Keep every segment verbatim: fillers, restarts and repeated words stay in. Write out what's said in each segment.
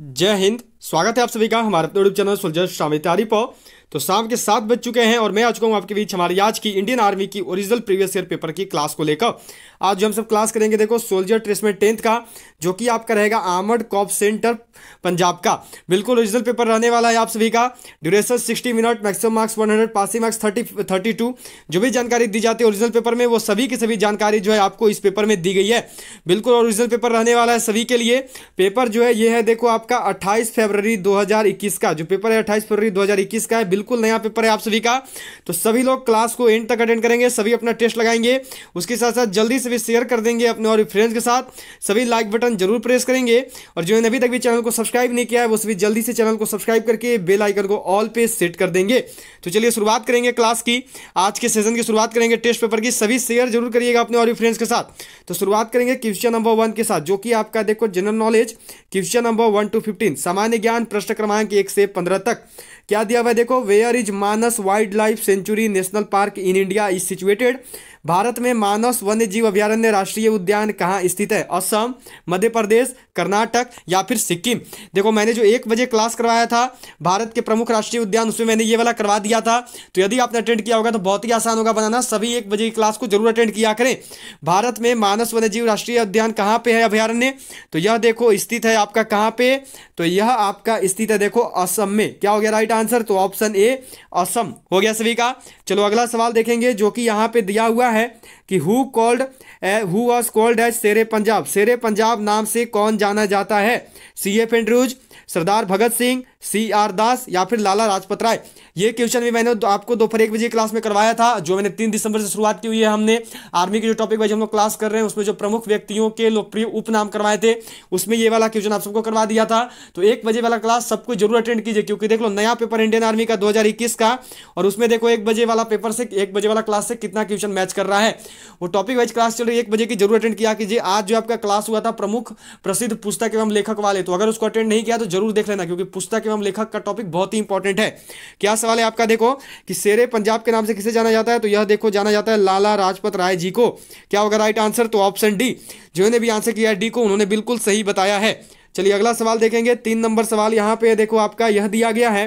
जय हिंद। स्वागत है आप सभी का हमारे यूट्यूब चैनल सोल्जर शामिल तैयारी पर। तो शाम के सात बज चुके हैं और मैं आज कहूँ आपके बीच हमारी आज की इंडियन आर्मी की ओरिजिनल प्रीवियस ईयर पेपर की क्लास को लेकर। आज जो हम सब क्लास करेंगे देखो सोल्जर टेस्ट में टेंथ का, जो कि आपका रहेगा आर्मड कॉर्प सेंटर पंजाब का। बिल्कुल ओरिजिनल पेपर रहने वाला है आप सभी का। Duration sixty minute, maximum marks one hundred, passing marks thirty thirty two. जो भी जानकारी दी जाती है ओरिजिनल पेपर में वो सभी की सभी जानकारी जो है आपको इस पेपर में दी गई है। बिल्कुल ओरिजिनल पेपर रहने वाला है सभी के लिए। पेपर जो है ये है देखो आपका अट्ठाईस फरवरी दो हजार इक्कीस का। जो पेपर है अट्ठाईस फरवरी दो हजार इक्कीस का है। बिल्कुल नया पेपर है आप सभी का। तो सभी लोग क्लास को एंड तक अटेंड करेंगे, सभी अपना टेस्ट लगाएंगे। उसके साथ साथ जल्दी से भी शेयर कर देंगे अपने और फ्रेंड्स के साथ। सभी लाइक बटन जरूर प्रेस करेंगे और जो अभी तक भी चैनल को सब्सक्राइब नहीं किया है वो सभी जल्दी से चैनल को सब्सक्राइब करके बेल आइकन को ऑल पे सेट कर देंगे। तो चलिए शुरुआत करेंगे क्लास की, आज के सेशन की शुरुआत करेंगे टेस्ट पेपर की। सभी शेयर जरूर करिएगा अपने और फ्रेंड्स के साथ। तो शुरुआत करेंगे क्वेश्चन नंबर वन के साथ, जो कि आपका देखो general knowledge question number one two fifteen सामान्य ज्ञान प्रश्न क्रमांक एक से पंद्रह तक। क्या दिया हुआ है देखो, where is Manas wild life sanctuary national park in India is situated. Bharat में मानस वन्य जीव अभ्यारण्य राष्ट्रीय उद्यान कहाँ स्थित है? असम, मध्य प्रदेश, कर्नाटक या फिर सिक्किम। देखो मैंने जो एक बजे क्लास करवाया था भारत के प्रमुख राष्ट्रीय उद्यान, उसमें मैंने ये वाला करवा दिया था। तो यदि आपने अटेंड किया होगा तो बहुत ही आसान होगा बनाना। सभी एक बजे की क्लास को जरूर अटेंड किया करें। भारत में मानस वन्य जीव राष्ट्रीय उद्यान कहाँ पे है अभ्यारण्य? तो यह देखो स्थित है आपका कहाँ पे? तो यह आपका स्थित है देखो असम में। क्या हो गया राइट आंसर? तो ऑप्शन ए असम हो गया सभी का। चलो अगला सवाल देखेंगे जो कि यहाँ पे दिया हुआ है कि who called who was called as Sher e Punjab. शेर ए पंजाब नाम से कौन जाना जाता है? C F Andrews, Sardar Bhagat Singh, C R Das या फिर लाला लाजपत राय। ये क्वेश्चन भी मैंने आपको दोपहर एक बजे क्लास में करवाया था। जो मैंने तीन दिसंबर से शुरुआत की हुई है, हमने आर्मी के जो टॉपिक वाइज हम लोग क्लास कर रहे हैं उसमें जो प्रमुख व्यक्तियों के लोकप्रिय उपनाम करवाए थे उसमें ये वाला क्वेश्चन आप सबको करवा दिया था। तो एक बजे वाला क्लास सबको जरूर अटेंड कीजिए, क्योंकि देख लो नया पेपर इंडियन आर्मी का दो हजार इक्कीस का, और उसमें देखो एक बजे वाला पेपर से एक बजे वाला क्लास से कितना क्वेश्चन मैच कर रहा है। वो टॉपिक वाइज क्लास चल रही है, एक बजे की जरूर अटेंड किया कीजिए। आज जो आपका क्लास हुआ था प्रमुख प्रसिद्ध पुस्तक एवं लेखक वाले, तो अगर उसको अटेंड नहीं किया तो जरूर देख लेना, क्योंकि पुस्तक एवं लेखक का टॉपिक बहुत ही इंपॉर्टेंट है। क्या सवाल है आपका देखो कि शेरे पंजाब के नाम से किसे जाना जाता है? तो यह देखो जाना जाता है लाला लाजपत राय जी को। क्या होगा राइट आंसर? तो ऑप्शन डी। जिन्होंने भी आंसर किया डी को, उन्होंने बिल्कुल सही बताया है। चलिए अगला सवाल देखेंगे, तीन नंबर सवाल यहाँ पे देखो आपका यह दिया गया है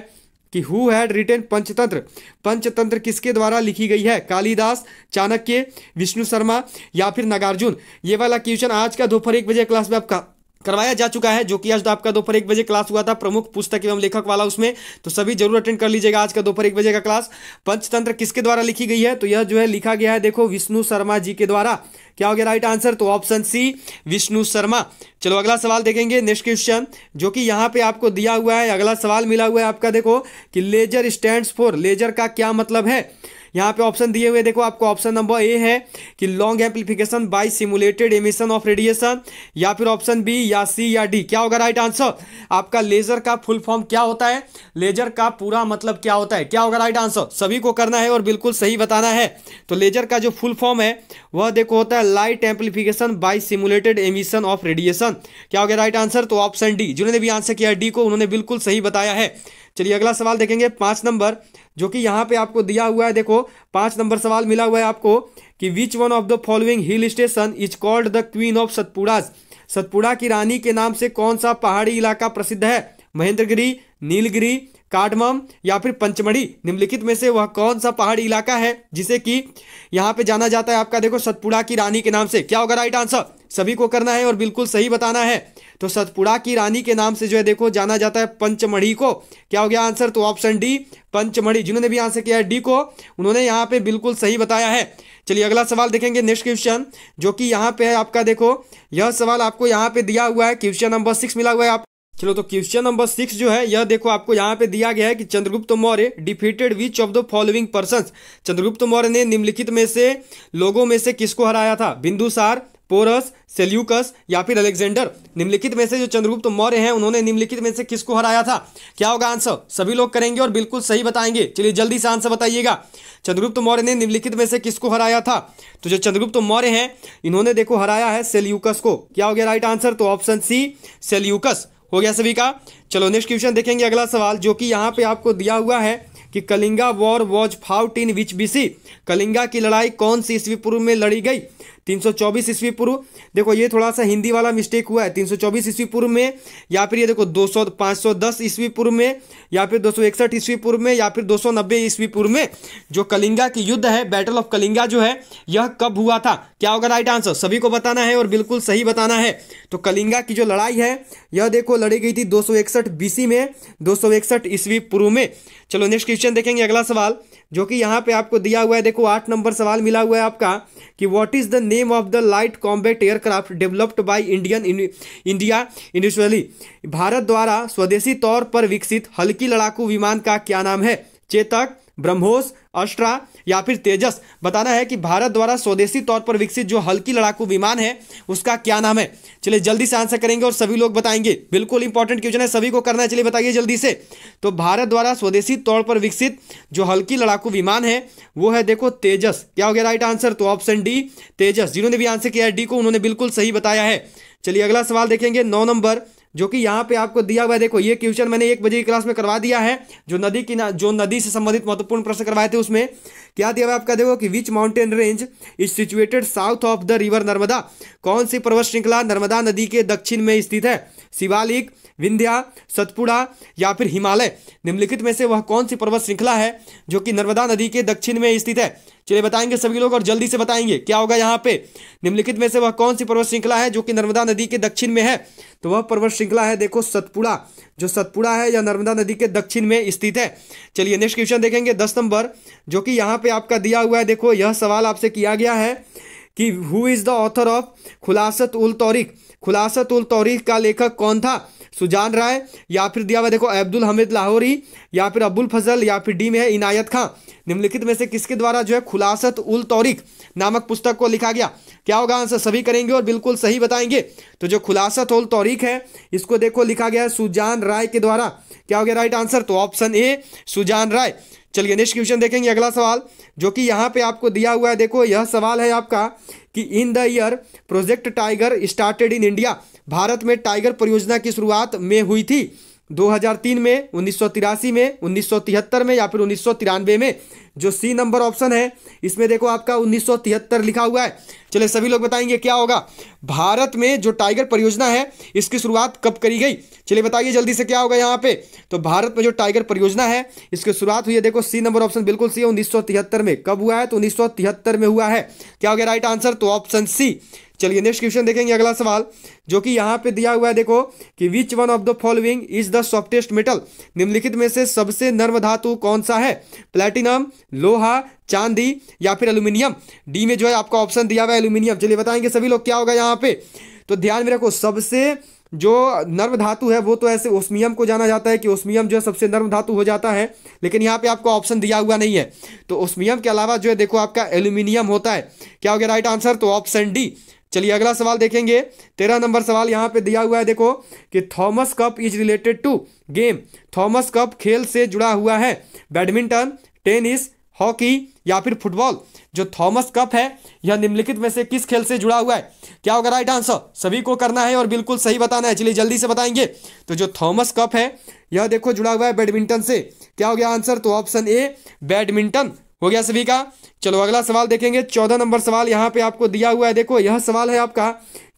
कि who had written Panchatantra. Panchatantra किसके द्वारा लिखी गई है? कालिदास, चाणक्य, विष्णु शर्मा या फिर नागार्जुन। ये वाला क्वेश्चन आज का दोपहर एक बजे क्लास में आपका करवाया जा चुका है, जो कि आज आपका दोपहर एक बजे क्लास हुआ था प्रमुख पुस्तक एवं लेखक वाला उसमें। तो सभी जरूर अटेंड कर लीजिएगा आज का दोपहर एक बजे का क्लास। पंचतंत्र किसके द्वारा लिखी गई है? तो यह जो है लिखा गया है देखो विष्णु शर्मा जी के द्वारा। क्या हो गया राइट आंसर? तो ऑप्शन सी विष्णु शर्मा। चलो अगला सवाल देखेंगे, नेक्स्ट क्वेश्चन जो कि यहाँ पे आपको दिया हुआ है। अगला सवाल मिला हुआ है आपका देखो कि लेजर स्टैंड्स फॉर। लेजर का क्या मतलब है? यहाँ पे ऑप्शन दिए हुए देखो आपको, ऑप्शन नंबर ए है कि long amplification by simulated emission of radiation, या फिर ऑप्शन बी या सी या डी। क्या होगा राइट आंसर? आपका लेजर का फुल फॉर्म क्या होता है? लेजर का पूरा मतलब क्या होता है? क्या होगा राइट आंसर? सभी को करना है और बिल्कुल सही बताना है। तो लेजर का जो फुल फॉर्म है वह देखो होता है light amplification by simulated emission of radiation. क्या हो गया राइट आंसर? तो ऑप्शन डी। जिन्होंने भी आंसर किया डी को, उन्होंने बिल्कुल सही बताया है। चलिए अगला सवाल देखेंगे, पांच नंबर जो कि यहाँ पे आपको दिया हुआ है। देखो पांच नंबर सवाल मिला हुआ है आपको कि which one of the following hill station is called the queen of Satpuras. Satpura की रानी के नाम से कौन सा पहाड़ी इलाका प्रसिद्ध है? महेंद्रगिरी, नीलगिरी, कार्डमम या फिर पंचमढ़ी। निम्नलिखित में से वह कौन सा पहाड़ी इलाका है जिसे कि यहाँ पे जाना जाता है आपका देखो सतपुड़ा की रानी के नाम से? क्या होगा राइट आंसर? सभी को करना है और बिल्कुल सही बताना है। तो सतपुड़ा की रानी के नाम से जो है देखो जाना जाता है पंचमढ़ी को। क्या हो गया आंसर? तो ऑप्शन डी पंचमढ़ी। जिन्होंने भी आंसर किया है डी को, उन्होंने यहाँ पे बिल्कुल सही बताया है। चलिए अगला सवाल देखेंगे, नेक्स्ट क्वेश्चन जो कि यहाँ पे है आपका देखो, यह सवाल आपको यहाँ पे दिया हुआ है क्वेश्चन नंबर सिक्स मिला हुआ है आप। चलो तो क्वेश्चन नंबर सिक्स जो है यह देखो आपको यहाँ पे दिया गया है कि Chandragupta Maurya defeated which of the following persons. Chandragupta Maurya ने निम्नलिखित में से लोगों में से किसको हराया था? बिंदुसार, पोरस, सेल्यूकस या फिर अलेक्जेंडर। निम्नलिखित में से जो चंद्रगुप्त मौर्य हैं उन्होंने निम्नलिखित में से किसको हराया था? क्या होगा आंसर? सभी लोग करेंगे और बिल्कुल सही बताएंगे। चलिए जल्दी से आंसर बताइएगा, चंद्रगुप्त मौर्य ने निम्नलिखित में से किसको हराया था? तो जो चंद्रगुप्त मौर्य हैं इन्होंने देखो हराया है सेल्यूकस को। क्या हो गया राइट आंसर? तो ऑप्शन सी सेल्यूकस हो गया सभी का। चलो नेक्स्ट क्वेश्चन देखेंगे, अगला सवाल जो कि यहाँ पे आपको दिया हुआ है कि Kalinga war was fought in which BC. Kalinga की लड़ाई कौन सी ईस्वी पूर्व में लड़ी गई? तीन सौ चौबीस ईस्वी पूर्व। देखो ये थोड़ा सा हिंदी वाला मिस्टेक हुआ है, तीन सौ चौबीस ईस्वी पूर्व में, या फिर ये देखो दो सौ पाँच सौ दस ईस्वी पूर्व में, या फिर दो सौ इकसठ ईस्वी पूर्व में, या फिर दो सौ नब्बे ईस्वी पूर्व में जो कलिंगा की युद्ध है, बैटल ऑफ कलिंगा जो है, यह कब हुआ था? क्या होगा राइट आंसर? सभी को बताना है और बिल्कुल सही बताना है। तो कलिंगा की जो लड़ाई है यह देखो लड़ी गई थी दो सौ इकसठ बीसी में, दो सौ इकसठ ईस्वी पूर्व में। चलो नेक्स्ट क्वेश्चन देखेंगे, अगला सवाल जो कि यहाँ पे आपको दिया हुआ है। देखो आठ नंबर सवाल मिला हुआ है आपका कि what is the name of the light combat aircraft developed by Indian India initially. Bharat द्वारा स्वदेशी तौर पर विकसित हल्की लड़ाकू विमान का क्या नाम है? चेतक, ब्रह्मोस, अस्ट्रा या फिर तेजस। बताना है कि भारत द्वारा स्वदेशी तौर पर विकसित जो हल्की लड़ाकू विमान है उसका क्या नाम है। चलिए जल्दी से आंसर करेंगे और सभी लोग बताएंगे, बिल्कुल इंपॉर्टेंट क्वेश्चन है, सभी को करना है। चलिए बताइए जल्दी से। तो भारत द्वारा स्वदेशी तौर पर विकसित जो हल्की लड़ाकू विमान है वो है देखो तेजस। क्या हो गया राइट आंसर? तो ऑप्शन डी तेजस। जिन्होंने भी आंसर किया है डी को उन्होंने बिल्कुल सही बताया है। चलिए अगला सवाल देखेंगे नौ नंबर जो कि यहाँ पे आपको दिया हुआ है। देखो ये क्वेश्चन मैंने एक बजे की क्लास में करवा दिया है, जो नदी की ना जो नदी से संबंधित महत्वपूर्ण प्रश्न करवाए थे उसमें क्या दिया हुआ है आपका। देखो कि which mountain range is situated south of the river Narmada. कौन सी पर्वत श्रृंखला नर्मदा नदी के दक्षिण में स्थित है? शिवालिक, विंध्या, सतपुड़ा या फिर हिमालय। निम्नलिखित में से वह कौन सी पर्वत श्रृंखला है जो कि नर्मदा नदी के दक्षिण में स्थित है? चलिए बताएंगे सभी लोग और जल्दी से बताएंगे क्या होगा यहाँ पे। निम्नलिखित में से वह कौन सी पर्वत श्रृंखला है जो कि नर्मदा नदी के दक्षिण में है? तो वह पर्वत श्रृंखला है देखो सतपुड़ा। जो सतपुड़ा है यह नर्मदा नदी के दक्षिण में स्थित है। चलिए नेक्स्ट क्वेश्चन देखेंगे दस नंबर जो कि यहाँ पे आपका दिया हुआ है। देखो यह सवाल आपसे किया गया है कि who is the author of Khulasat ul Tawarikh. Khulasat ul Tawarikh का लेखक कौन था? सुजान राय या फिर दिया हुआ देखो अब्दुल हमीद लाहौरी या फिर अबुल फजल या फिर डी में है इनायत खां। निम्नलिखित में से किसके द्वारा जो है खुलासत उल तौरीक नामक पुस्तक को लिखा गया? क्या होगा आंसर? सभी करेंगे और बिल्कुल सही बताएंगे। तो जो खुलासत उल तौरीक है इसको देखो लिखा गया है सुजान राय के द्वारा। क्या हो गया राइट आंसर? तो ऑप्शन ए सुजान राय। चलिए नेक्स्ट क्वेश्चन देखेंगे, अगला सवाल जो कि यहाँ पे आपको दिया हुआ है। देखो यह सवाल है आपका कि in the year project tiger started in India. Bharat में टाइगर परियोजना की शुरुआत में हुई थी दो हज़ार तीन में, उन्नीस सौ तिरासी में, उन्नीस सौ तिहत्तर में या फिर उन्नीस सौ तिरानवे में। जो सी नंबर ऑप्शन है इसमें देखो आपका उन्नीस सौ तिहत्तर लिखा हुआ है। चलिए सभी लोग बताएंगे क्या होगा। भारत में जो टाइगर परियोजना है इसकी शुरुआत कब करी गई? चलिए बताइए जल्दी से क्या होगा यहाँ पे। तो भारत में जो टाइगर परियोजना है इसकी शुरुआत हुई है देखो सी नंबर ऑप्शन बिल्कुल सी है उन्नीस सौ तिहत्तर में। कब हुआ है? तो उन्नीस सौ तिहत्तर में हुआ है। क्या हो गया राइट आंसर? तो ऑप्शन सी। चलिए नेक्स्ट क्वेश्चन देखेंगे, अगला सवाल जो कि यहाँ पे दिया हुआ है। देखो कि which one of the following is the softest metal. निम्नलिखित में से सबसे नर्म धातु कौन सा है? प्लैटिनम, लोहा, चांदी या फिर एल्यूमिनियम। डी में जो है आपका ऑप्शन दिया हुआ है एल्यूमिनियम। चलिए बताएंगे सभी लोग क्या होगा यहाँ पे। तो ध्यान में रखो सबसे जो नर्म धातु है वो तो ऐसे ओस्मियम को जाना जाता है कि ओस्मियम जो है सबसे नर्म धातु हो जाता है, लेकिन यहाँ पे आपको ऑप्शन दिया हुआ नहीं है। तो ओस्मियम के अलावा जो है देखो आपका एल्यूमिनियम होता है। क्या हो गया राइट आंसर? तो ऑप्शन डी। चलिए अगला सवाल देखेंगे, तेरह नंबर सवाल यहाँ पे दिया हुआ है। देखो कि Thomas cup is related to game. Thomas cup खेल से जुड़ा हुआ है। बैडमिंटन, टेनिस, हॉकी या फिर फुटबॉल। जो थॉमस कप है यह निम्नलिखित में से किस खेल से जुड़ा हुआ है? क्या होगा राइट आंसर? सभी को करना है और बिल्कुल सही बताना है। चलिए जल्दी से बताएंगे। तो जो थॉमस कप है यह देखो जुड़ा हुआ है बैडमिंटन से। क्या हो गया आंसर? तो ऑप्शन ए बैडमिंटन हो गया सभी का। चलो अगला सवाल देखेंगे, चौदह नंबर सवाल यहाँ पे आपको दिया हुआ है। देखो यह सवाल है आपका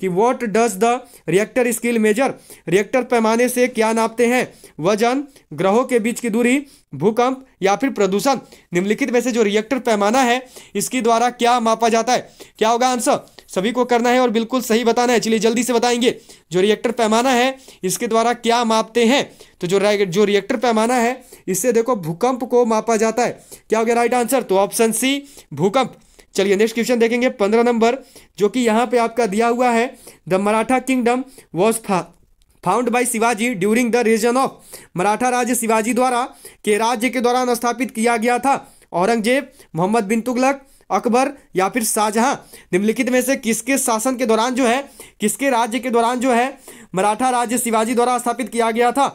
कि what does the reactor scale measure. Reactor पैमाने से क्या नापते हैं? वजन, ग्रहों के बीच की दूरी, भूकंप या फिर प्रदूषण। निम्नलिखित में से जो रिएक्टर पैमाना है इसके द्वारा क्या मापा जाता है? क्या होगा आंसर? सभी को करना है और बिल्कुल सही बताना है। चलिए जल्दी से बताएंगे। जो रिएक्टर पैमाना है इसके द्वारा क्या मापते हैं? तो जो जो रिएक्टर पैमाना है इससे देखो भूकंप को मापा जाता है। क्या हो गया राइट आंसर? तो ऑप्शन सी भूकंप। चलिए नेक्स्ट क्वेश्चन देखेंगे, पंद्रह नंबर जो कि यहाँ पे आपका दिया हुआ है। The Maratha kingdom was found by Shivaji during the reason of. Maratha राज्य शिवाजी द्वारा के राज्य के दौरान स्थापित किया गया था। औरंगजेब, मोहम्मद बिन तुगलक, अकबर या फिर शाहजहां। निम्नलिखित में से किसके शासन के दौरान जो है किसके राज्य के दौरान जो है मराठा राज्य शिवाजी द्वारा स्थापित किया गया था?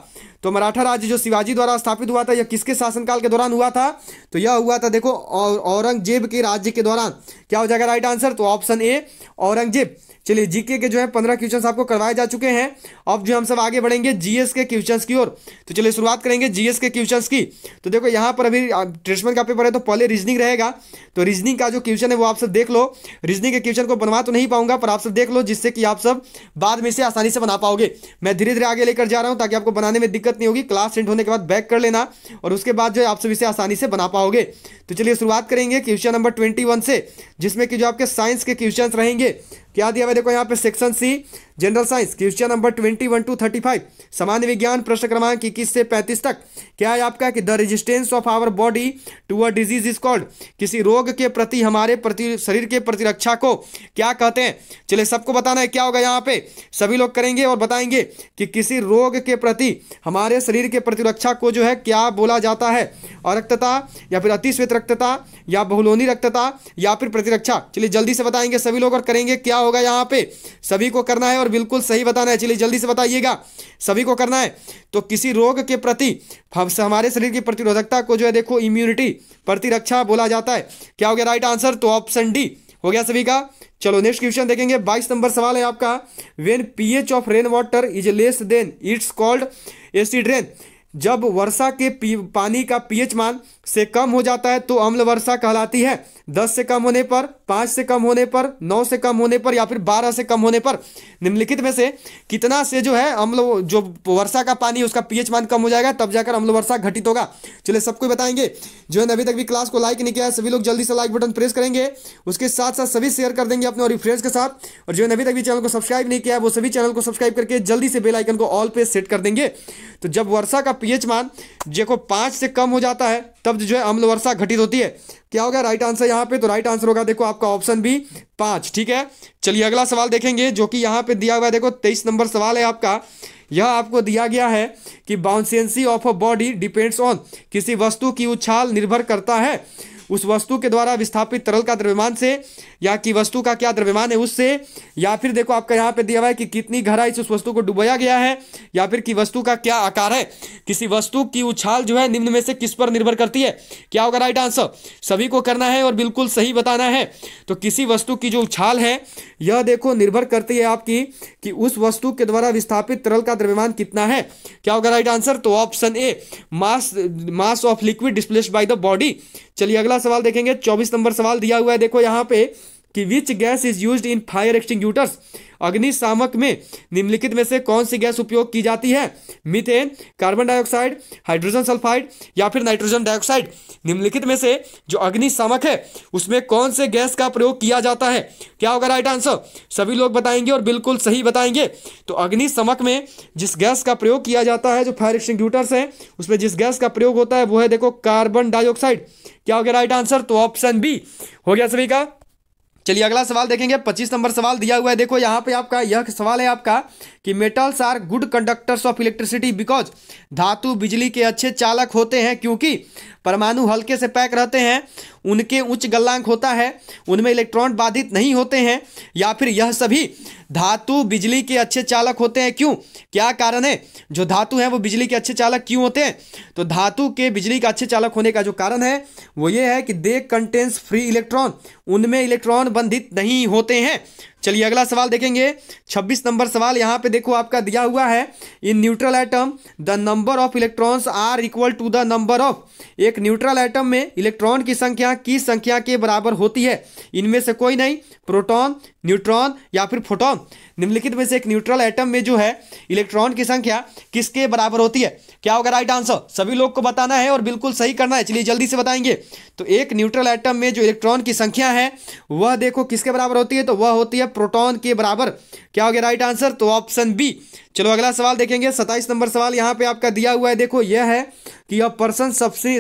तो मराठा राज्य जो शिवाजी द्वारा स्थापित हुआ था यह किसके शासनकाल के दौरान हुआ था? तो यह हुआ था देखो औरंगजेब के राज्य के दौरान। क्या हो जाएगा राइट आंसर? तो ऑप्शन ए औरंगजेब। चलिए जीके के जो है पंद्रह क्वेश्चन आपको करवाए जा चुके हैं। अब जो हम सब आगे बढ़ेंगे जीएस के क्वेश्चन की ओर। तो चलिए शुरुआत करेंगे जीएस के क्वेश्चन की। तो देखो यहाँ पर अभी ट्रेसमन का पेपर है तो पहले रीजनिंग रहेगा, तो रीजनिंग का जो क्वेश्चन है वो आप सब देख लो। रीजनिंग के क्वेश्चन को बनवा तो नहीं पाऊंगा पर आप सब देख लो, जिससे कि आप सब बाद में इसे आसानी से बना पाओगे। मैं धीरे धीरे आगे लेकर जा रहा हूँ ताकि आपको बनाने में दिक्कत नहीं होगी। क्लास एंड होने के बाद बैक कर लेना और उसके बाद जो है आप सब इसे आसानी से बना पाओगे। तो चलिए शुरुआत करेंगे क्वेश्चन नंबर ट्वेंटी वन से, जिसमें कि जो आपके साइंस के क्वेश्चन रहेंगे। क्या दिया हुआ देखो यहाँ पे, section C general science question number twenty one two thirty five सामान्य विज्ञान प्रश्न क्रमांक इक्कीस से पैंतीस तक। क्या है आपका कि the resistance of our body to a disease is called, किसी रोग के प्रति हमारे प्रति शरीर के प्रतिरक्षा को क्या कहते हैं। चलिए सबको बताना है क्या होगा यहाँ पे, सभी लोग करेंगे और बताएंगे कि किसी रोग के प्रति हमारे शरीर के प्रतिरक्षा को जो है क्या बोला जाता है। और रक्तता या फिर अतिश्वेत रक्तता या बहुलोनी रक्तता या फिर प्रतिरक्षा। चलिए जल्दी से बताएंगे सभी लोग और करेंगे क्या होगा यहाँ पे, सभी को करना है और बिल्कुल सही बताना है। चलिए जल्दी से बताइएगा, सभी को करना है। तो किसी रोग के प्रति हमारे शरीर की प्रतिरोधकता को जो है देखो इम्यूनिटी प्रतिरक्षा बोला जाता है। क्या हो गया राइट आंसर, तो ऑप्शन डी हो गया सभी का। चलो नेक्स्ट क्वेश्चन देखेंगे, बाईस नंबर सवाल है आपका, when pH of rain water is less than it's called acid rain. जब वर्षा के पानी का पीएच मान से कम हो जाता है तो अम्ल वर्षा कहलाती है। दस से कम होने पर, पाँच से कम होने पर, नौ से कम होने पर या फिर बारह से कम होने पर निम्नलिखित में से कितना से जो है अम्ल जो वर्षा का पानी उसका पीएच मान कम हो जाएगा, तब जाकर अम्ल वर्षा घटित होगा। चलिए सबको बताएंगे। जो है अभी तक भी क्लास को लाइक नहीं किया है सभी लोग जल्दी से लाइक बटन प्रेस करेंगे, उसके साथ साथ सभी शेयर कर देंगे अपने और रिफ्रेंस के साथ। और जो है अभी तक भी चैनल को सब्सक्राइब नहीं किया है वो सभी चैनल को सब्सक्राइब करके जल्दी से बेल आइकन को ऑल पे सेट कर देंगे। तो जब वर्षा का पीएच मान देखो पाँच से कम हो जाता है तब जो है अम्ल वर्षा घटित होती है। क्या होगा राइट आंसर यहाँ पे, तो राइट आंसर होगा देखो आपका ऑप्शन बी पांच। ठीक है चलिए अगला सवाल देखेंगे जो कि यहाँ पे दिया हुआ है देखो, तेईस नंबर सवाल है आपका। यह आपको दिया गया है कि buoyancy of a body depends on, किसी वस्तु की उछाल निर्भर करता है उस वस्तु के द्वारा विस्थापित तरल का द्रव्यमान से, या कि वस्तु का क्या द्रव्यमान है उससे, या फिर देखो आपका यहाँ पे दिया हुआ है कि कितनी गहराई से उस वस्तु को डुबाया गया है, या फिर कि वस्तु का क्या आकार है। किसी वस्तु की उछाल जो है निम्न में से किस पर निर्भर करती है। क्या होगा राइट आंसर, सभी को करना है और बिल्कुल सही बताना है। तो किसी वस्तु की जो उछाल है यह देखो निर्भर करती है आपकी कि उस वस्तु के द्वारा विस्थापित तरल का द्रव्यमान कितना है। क्या होगा राइट आंसर, तो option A mass mass of liquid displaced by the body. चलिए अगला सवाल देखेंगे, चौबीस नंबर सवाल दिया हुआ है देखो यहाँ पे कि which gas is used in fire extinguishers, अग्निशामक में निम्नलिखित में से कौन सी गैस उपयोग की जाती है। Methane, carbon dioxide, hydrogen sulphide या फिर नाइट्रोजन डाइऑक्साइड। निम्नलिखित में से जो अग्निशामक है उसमें कौन से गैस का प्रयोग किया जाता है। क्या होगा राइट आंसर, सभी लोग बताएंगे और बिल्कुल सही बताएंगे। तो अग्निशामक में जिस गैस का प्रयोग किया जाता है, जो फायर एक्सटिंग्यूटर्स हैं उसमें जिस गैस का प्रयोग होता है वो है देखो कार्बन डाइऑक्साइड। क्या हो गया राइट आंसर, तो ऑप्शन बी हो गया सभी का। चलिए अगला सवाल देखेंगे, पच्चीस नंबर सवाल दिया हुआ है देखो यहाँ पे आपका, यह सवाल है आपका कि metals are good conductors of electricity because, धातु बिजली के अच्छे चालक होते हैं क्योंकि परमाणु हल्के से पैक रहते हैं, उनके उच्च गलनांक होता है, उनमें इलेक्ट्रॉन बाधित नहीं होते हैं, या फिर यह सभी धातु बिजली के अच्छे चालक होते हैं क्यों। क्या कारण है, जो धातु हैं वो बिजली के अच्छे चालक क्यों होते हैं। तो धातु के बिजली का अच्छे चालक होने का जो कारण है वो ये है कि दे कंटेन्स फ्री इलेक्ट्रॉन, उनमें इलेक्ट्रॉन बंधित नहीं होते हैं। चलिए अगला सवाल देखेंगे, छब्बीस नंबर सवाल यहाँ पे देखो आपका दिया हुआ है, in neutral atom the number of electrons are equal to the number of, एक न्यूट्रल एटम में इलेक्ट्रॉन की संख्या किस संख्या के बराबर होती है। इनमें से कोई नहीं, प्रोटॉन, न्यूट्रॉन या फिर फोटॉन। निम्नलिखित में से एक न्यूट्रल एटम में जो है इलेक्ट्रॉन की संख्या किसके बराबर होती है। क्या होगा राइट आंसर, सभी लोग को बताना है और बिल्कुल सही करना है। चलिए जल्दी से बताएंगे, तो एक न्यूट्रल एटम में जो इलेक्ट्रॉन की संख्या है वह देखो किसके बराबर होती है, तो वह होती है प्रोटॉन के बराबर। क्या हो गया राइट आंसर, तो ऑप्शन बी। चलो अगला सवाल देखेंगे, सत्ताईस नंबर सवाल यहाँ पे आपका दिया हुआ है देखो, यह है कि a person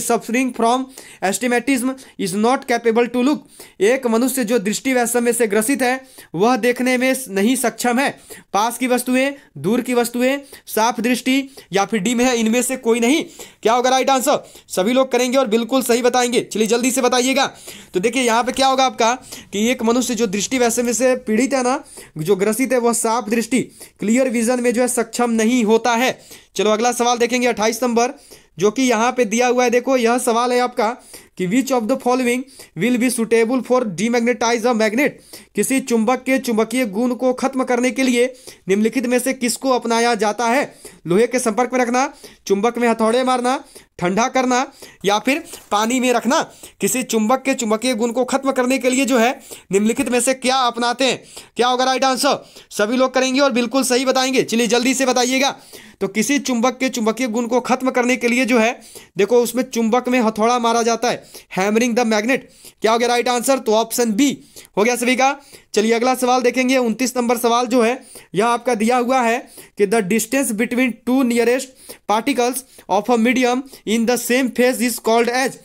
suffering from astigmatism is not capable to look, एक मनुष्य जो दृष्टि वैषम्य से ग्रसित है वह देखने में नहीं सक्षम है। पास की वस्तुएं, दूर की वस्तुएं, साफ दृष्टि या फिर डी में है, इनमें से कोई नहीं। क्या होगा राइट आंसर, सभी लोग करेंगे और बिल्कुल सही बताएंगे। चलिए जल्दी से बताइएगा, तो देखिए यहाँ पे क्या होगा आपका कि एक मनुष्य जो दृष्टि वैषम्य से पीड़ित है ना, जो ग्रसित है, वह साफ दृष्टि क्लियर विजन में जो है सक्षम नहीं होता है। चलो अगला सवाल देखेंगे, अट्ठाईस नंबर जो कि यहाँ पे दिया हुआ है देखो, यह सवाल है आपका कि which of the following will be suitable for demagnetize a magnet, किसी चुंबक के चुंबकीय गुण को खत्म करने के लिए निम्नलिखित में से किसको अपनाया जाता है? लोहे के संपर्क में रखना, चुंबक में हथौड़े मारना, ठंडा करना या फिर पानी में रखना। किसी चुंबक के चुंबकीय गुण को खत्म करने के लिए जो है निम्नलिखित में से क्या अपनाते हैं? क्या होगा राइट आंसर? सभी लोग करेंगे और बिल्कुल सही बताएंगे। चलिए जल्दी से बताइएगा। तो किसी चुंबक के चुंबकीय गुण को खत्म करने के लिए जो है देखो उसमें चुंबक में हथौड़ा मारा जाता है, हैमरिंग द मैग्नेट। क्या हो गया राइट आंसर? तो ऑप्शन बी हो गया सभी का। चलिए अगला सवाल देखेंगे, उनतीस नंबर सवाल जो है यह आपका दिया हुआ है कि the distance between two nearest particles of a medium in the same phase is called as.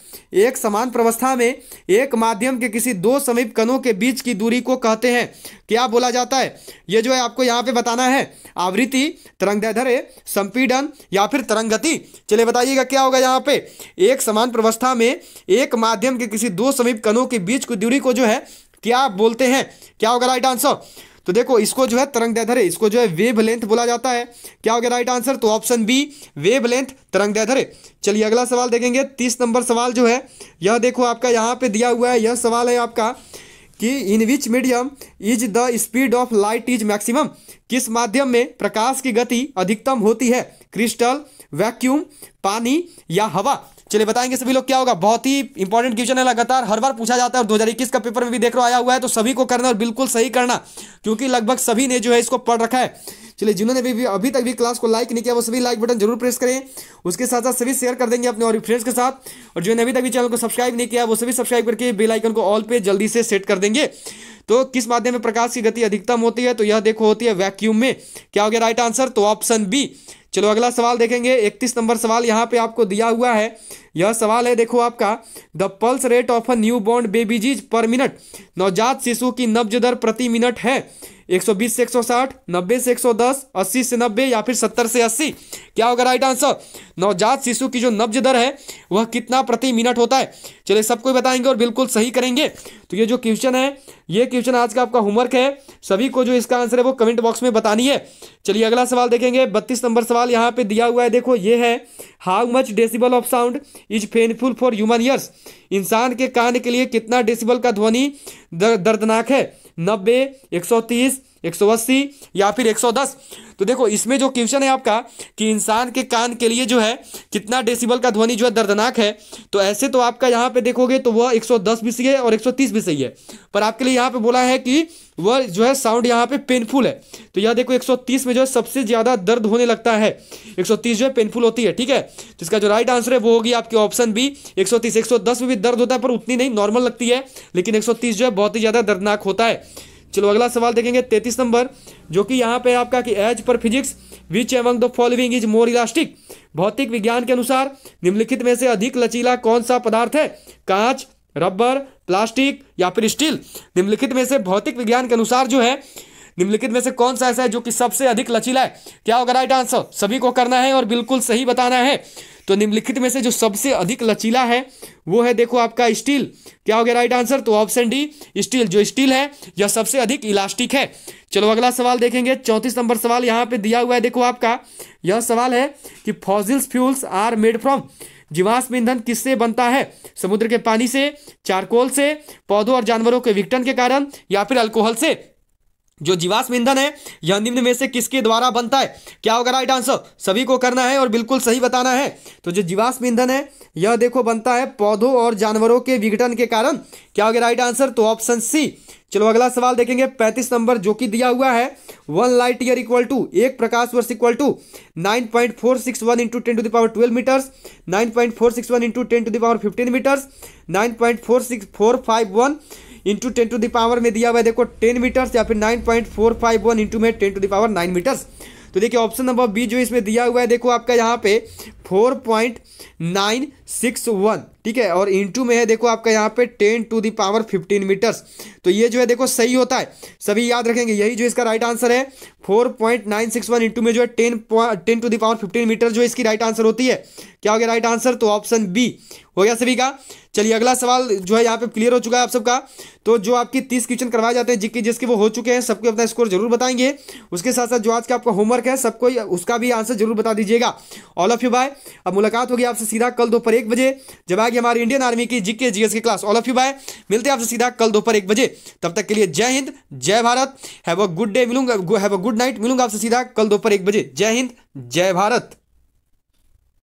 एक समान प्रवस्था में एक माध्यम के किसी दो समीप कणों के बीच की दूरी को कहते हैं क्या बोला जाता है? ये जो है आपको यहाँ पे बताना है, आवृत्ति, तरंगदैर्घ्य, संपीड़न या फिर तरंगगति। चलिए बताइएगा क्या होगा यहाँ पे। एक समान प्रवस्था में एक माध्यम के किसी दो समीप कणों के बीच की दूरी को जो है क्या बोलते हैं? क्या होगा राइट आंसर? तो देखो इसको जो है तरंगदैर्घ्य, इसको जो है वेवलेंथ बोला जाता है। क्या हो गया राइट आंसर? तो ऑप्शन बी वेवलेंथ, तरंगदैर्घ्य। चलिए अगला सवाल देखेंगे, तीस नंबर सवाल जो है यह देखो आपका यहाँ पे दिया हुआ है। यह सवाल है आपका कि in which medium is the speed of light is maximum, किस माध्यम में प्रकाश की गति अधिकतम होती है? क्रिस्टल, वैक्यूम, पानी या हवा। चलिए बताएंगे सभी लोग क्या होगा। बहुत ही इंपॉर्टेंट क्वेश्चन है, लगातार हर बार पूछा जाता है और दो हज़ार इक्कीस का पेपर में भी देख रहा आया हुआ है। तो सभी को करना और बिल्कुल सही करना, क्योंकि लगभग सभी ने जो है इसको पढ़ रखा है। चलिए जिन्होंने भी अभी तक भी क्लास को लाइक नहीं किया वो सभी लाइक बटन जरूर प्रेस करें। उसके साथ साथ सभी शेयर कर देंगे अपने और फ्रेंड्स के साथ। और जिन्होंने अभी तक भी चैनल को सब्सक्राइब नहीं किया वो सभी सब्सक्राइब करके बेल आइकन को ऑल पे जल्दी से सेट कर देंगे। तो किस माध्यम में प्रकाश की गति अधिकतम होती है? तो यह देखो होती है वैक्यूम में। क्या हो गया राइट आंसर? तो ऑप्शन बी। चलो अगला सवाल देखेंगे, इकतीस नंबर सवाल यहाँ पे आपको दिया हुआ है। यह सवाल है देखो आपका, the pulse rate of a new born babies per minute, नवजात शिशु की नब्ज दर प्रति मिनट है एक सौ बीस से एक सौ साठ, नब्बे से एक सौ दस, अस्सी से नब्बे या फिर सत्तर से अस्सी। क्या होगा राइट आंसर? नवजात शिशु की जो नब्ज दर है वह कितना प्रति मिनट होता है? चलिए सबको बताएंगे और बिल्कुल सही करेंगे। तो ये जो क्वेश्चन है, ये क्वेश्चन आज का आपका होमवर्क है। सभी को जो इसका आंसर है वो कमेंट बॉक्स में बतानी है। चलिए अगला सवाल देखेंगे, बत्तीस नंबर सवाल यहाँ पे दिया हुआ है। देखो ये है, how much decibel of sound is painful for human ears, इंसान के कान के लिए कितना डेसिबल का ध्वनि दर्दनाक है? नब्बे, एक सौ तीस, एक सौ अस्सी या फिर एक सौ दस। तो देखो इसमें जो क्वेश्चन है आपका कि इंसान के कान के लिए जो है कितना डेसिबल का ध्वनि जो है दर्दनाक है, तो ऐसे तो आपका यहाँ पे देखोगे तो वह एक सौ दस भी सही है और एक सौ तीस भी सही है, पर आपके लिए यहाँ पे बोला है कि वह जो है साउंड यहाँ पे पेनफुल है। तो यह देखो एक सौ तीस में जो है सबसे ज़्यादा दर्द होने लगता है, एक सौ तीस जो है पेनफुल होती है। ठीक है, तो इसका जो राइट आंसर है वो होगी आपकी ऑप्शन बी एक सौ तीस। एक सौ दस में भी दर्द होता है पर उतनी नहीं, नॉर्मल लगती है, लेकिन एक सौ तीस जो है बहुत ही ज़्यादा दर्दनाक होता है। चलो अगला सवाल देखेंगे, तैंतीस नंबर, जो कि यहाँ पे आपका कि as per physics which among the following is more elastic, भौतिक विज्ञान के अनुसार निम्नलिखित में से अधिक लचीला कौन सा पदार्थ है? कांच, रबर, प्लास्टिक या फिर स्टील। निम्नलिखित में से भौतिक विज्ञान के अनुसार जो है निम्नलिखित में से कौन सा ऐसा है जो कि सबसे अधिक लचीला है? क्या होगा राइट आंसर? सभी को करना है और बिल्कुल सही बताना है। तो निम्नलिखित में से जो सबसे अधिक लचीला है वो है देखो आपका स्टील। क्या हो गया राइट आंसर? तो ऑप्शन डी स्टील। जो स्टील है यह सबसे अधिक इलास्टिक है। चलो अगला सवाल देखेंगे, चौंतीस नंबर सवाल यहाँ पे दिया हुआ है। देखो आपका यह सवाल है कि fossils fuels are made from, जीवाश्म ईंधन किससे बनता है? समुद्र के पानी से, चारकोल से, पौधों और जानवरों के विघटन के कारण या फिर अल्कोहल से। जो जीवाश्म ईंधन है यह निम्न में से किसके द्वारा बनता है? क्या होगा राइट आंसर? सभी को करना है और बिल्कुल सही बताना है। तो जो जीवाश्म ईंधन है यह देखो बनता है पौधों और जानवरों के विघटन के कारण। क्या होगा राइट आंसर? तो ऑप्शन सी। चलो अगला सवाल देखेंगे, पैंतीस नंबर, जो कि दिया हुआ है one light year equal to, एक प्रकाश वर्ष equal to nine point four six one into ten to the power twelve metres, nine point four six one into ten to the power fifteen metres, nine point four six four five one into ten to the power में दिया हुआ है देखो ten metres या फिर nine point four five one into में ten to the power nine metres. तो देखिए ऑप्शन नंबर बी जो इसमें दिया हुआ है देखो आपका यहाँ पे four point nine six one, ठीक है, और इंटू में है देखो आपका यहाँ पे ten to the power fifteen metres. तो ये जो है देखो सही होता है, सभी याद रखेंगे, यही जो इसका राइट आंसर है। Four point nine six one into में जो है ten ten to the power fifteen metre जो इसकी राइट आंसर होती है। क्या हो गया राइट आंसर? तो ऑप्शन बी हो गया सभी का। चलिए अगला सवाल जो है यहाँ पे क्लियर हो चुका है आप सबका। तो जो आपकी तीस क्वेश्चन करवाए जाते हैं जिसके जिसके वो हो चुके हैं, सबको अपना स्कोर जरूर बताएंगे। उसके साथ साथ जो आज का आपका होमवर्क है सबको उसका भी आंसर जरूर बता दीजिएगा। All of you bye. अब मुलाकात होगी आपसे सीधा कल दोपहर एक बजे जब आगे हमारी इंडियन आर्मी की जीके जीएस की class. All of you bye, मिलते हैं आपसे सीधा कल दोपहर एक बजे। तब तक के लिए जय हिंद जय Bharat, have a good day, मिलूंगा हैव अ गुड नाइट, मिलूंगा आपसे सीधा कल दोपहर एक बजे। जय हिंद जय भारत।